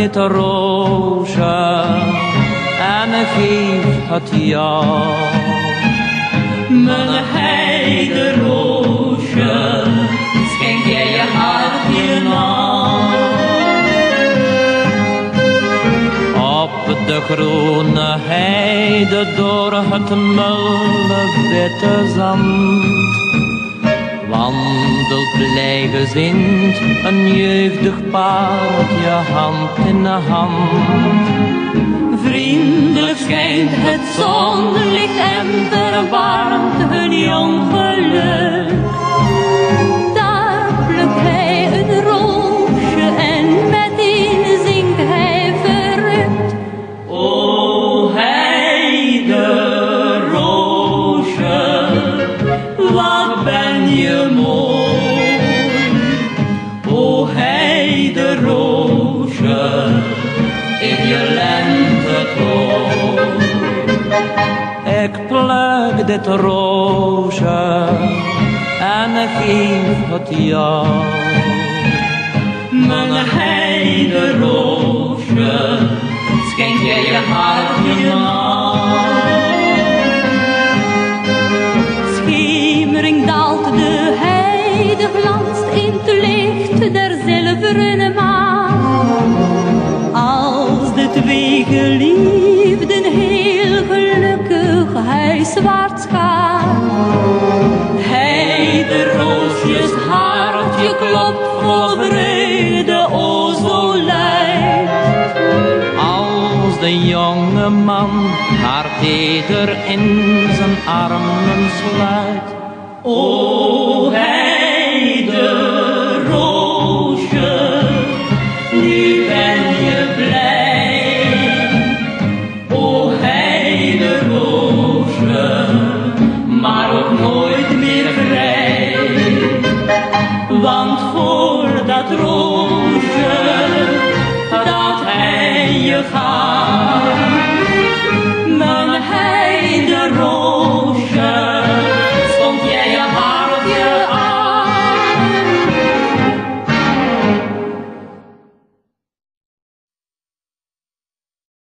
dit roosje en geef het jou. Mijn heideroosje, schenk jij je hartje nou. Op de groene heide door het mulle witte zand wandelt blijgezind een jeugdig paard, je hand in de hand. Vriendelijk schijnt het zonlicht en verwarmt hun jong geluk. Daar plukt hij een roosje en meteen zingt hij verrukt. O heideroosje, wat ben je mooi. O heideroosje, in je lentetoon. Ik pluk dit roosje en geef het jou. Mijn heideroosje, schenk jij je hartje aan. Glanst in het licht der zilveren maan. Als de twee geliefden heel gelukkig huiswaarts gaan. Heideroosjes hartje klopt vol vreugde, o zo luid. Als de jonge man haar teder in zijn armen sluit. O heideroosje, nu ben je blij. O heideroosje, maar ook nooit meer vrij. Want voor dat roosje dat hij je gaat.